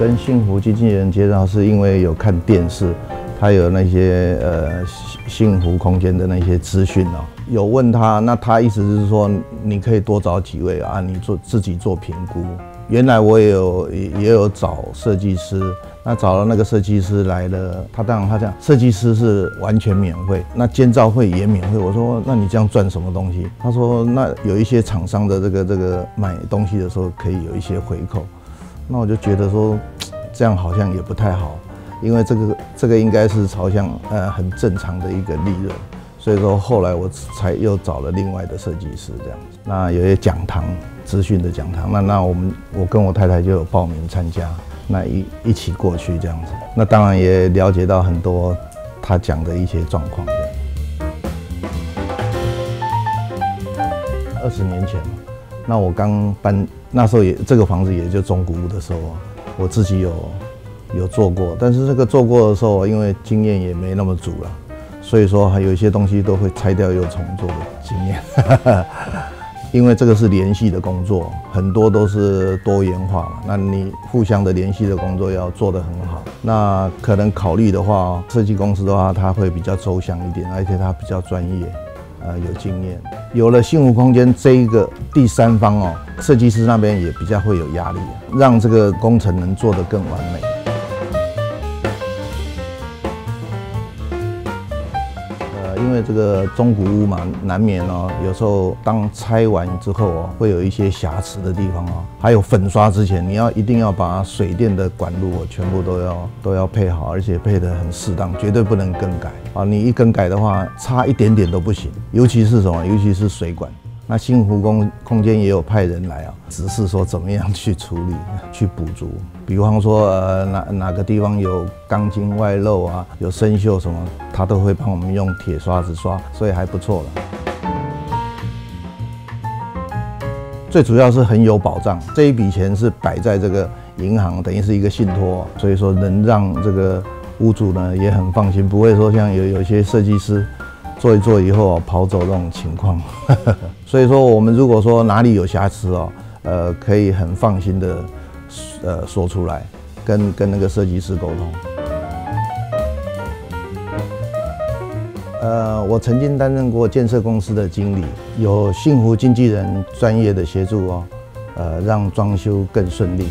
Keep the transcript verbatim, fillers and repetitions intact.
跟幸福经纪人介绍是因为有看电视，他有那些呃幸福空间的那些资讯哦。有问他，那他意思是说你可以多找几位啊，你做自己做评估。原来我也有也有找设计师，那找了那个设计师来了，他当然他讲设计师是完全免费，那监造费也免费。我说那你这样赚什么东西？他说那有一些厂商的这个这个买东西的时候可以有一些回扣。 那我就觉得说，这样好像也不太好，因为这个这个应该是朝向呃很正常的一个利润，所以说后来我才又找了另外的设计师这样子。那有些讲堂资讯的讲堂，那那我们我跟我太太就有报名参加，那一一起过去这样子。那当然也了解到很多他讲的一些状况这样。二十年前，那我刚搬。 那时候也这个房子也就中古屋的时候，我自己有有做过，但是这个做过的时候，因为经验也没那么足了，所以说还有一些东西都会拆掉又重做的经验。因为这个是联系的工作，很多都是多元化嘛，那你互相的联系的工作要做得很好。那可能考虑的话，设计公司的话，它会比较周详一点，而且它比较专业。 呃，有经验，有了幸福空间这一个第三方哦，设计师那边也比较会有压力，让这个工程能做得更完美。呃，因为这个中古屋嘛，难免哦，有时候当拆完之后哦，会有一些瑕疵的地方哦，还有粉刷之前，你要一定要把水电的管路哦，全部都要都要配好，而且配得很适当，绝对不能更改。 啊，你一更改的话，差一点点都不行，尤其是什么？尤其是水管。那幸福空空间也有派人来啊，只是说怎么样去处理、去补足。比方说，呃，哪哪个地方有钢筋外露啊，有生锈什么，他都会帮我们用铁刷子刷，所以还不错了。最主要是很有保障，这一笔钱是摆在这个银行，等于是一个信托，所以说能让这个。 屋主呢也很放心，不会说像有有些设计师做一做以后、哦、跑走这种情况。所以说，我们如果说哪里有瑕疵哦，呃，可以很放心的呃说出来，跟跟那个设计师沟通。呃，我曾经担任过建设公司的经理，有幸福经纪人专业的协助哦，呃，让装修更顺利。